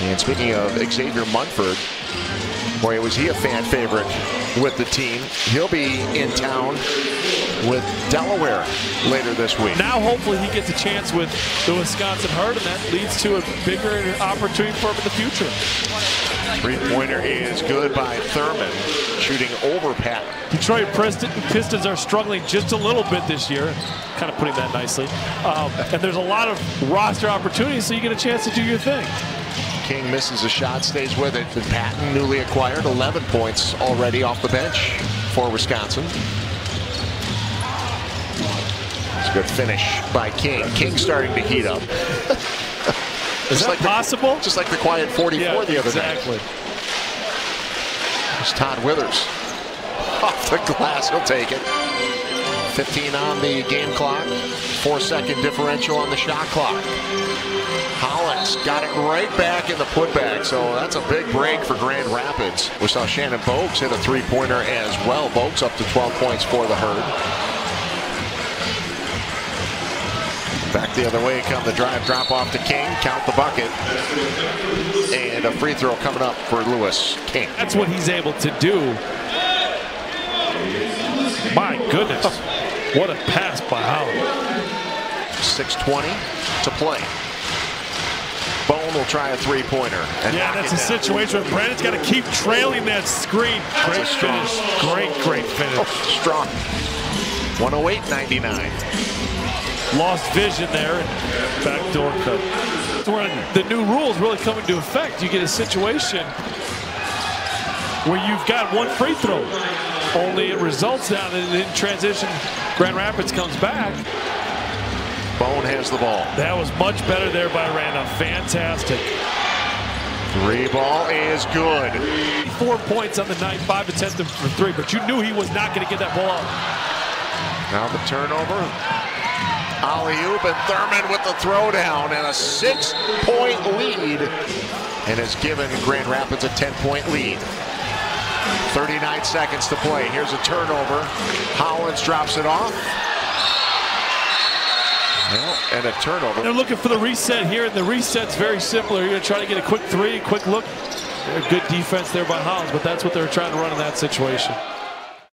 And speaking of Xavier Munford, boy, was he a fan favorite with the team. He'll be in town with Delaware later this week. Now hopefully he gets a chance with the Wisconsin Herd, and that leads to a bigger opportunity for him in the future. Three-pointer is good by Thurman, shooting over Patton. Detroit Pistons are struggling just a little bit this year, kind of putting that nicely. And there's a lot of roster opportunities, so you get a chance to do your thing. King misses a shot, stays with it. And Patton, newly acquired, 11 points already off the bench for Wisconsin. It's a good finish by King. King's starting to heat up. Is that possible? Just like the quiet 44 the other day. Exactly. It's Todd Withers. Off the glass, he'll take it. 15 on the game clock. 4-second differential on the shot clock. Hollins got it right back in the putback, so that's a big break for Grand Rapids. We saw Shannon Bogues hit a three-pointer as well. Bogues up to 12 points for the Herd. Back the other way come the drive, drop off to King, count the bucket, and a free throw coming up for Lewis King. That's what he's able to do. My goodness, what a pass by Hollins. 6:20 to play. Bone will try a three-pointer. Yeah, that's a situation where Brandon's got to keep trailing that screen. Great finish. Great finish. Oh, strong. 108-99. Lost vision there, and backdoor cut. That's where the new rules really come into effect. You get a situation where you've got one free throw. Only it results out, and in transition, Grand Rapids comes back. Bone has the ball. That was much better there by Randle. Fantastic. Three ball is good. 4 points on the night, 5 attempts for three, but you knew he was not going to get that ball out. Now the turnover. Alley-oop, and Thurman with the throwdown, and a 6-point lead, and has given Grand Rapids a 10-point lead. 39 seconds to play. Here's a turnover. Hollins drops it off. Well, and a turnover. They're looking for the reset here, and the reset's very similar. You're trying to get a quick three, quick look. Good defense there by Hollins, but that's what they're trying to run in that situation.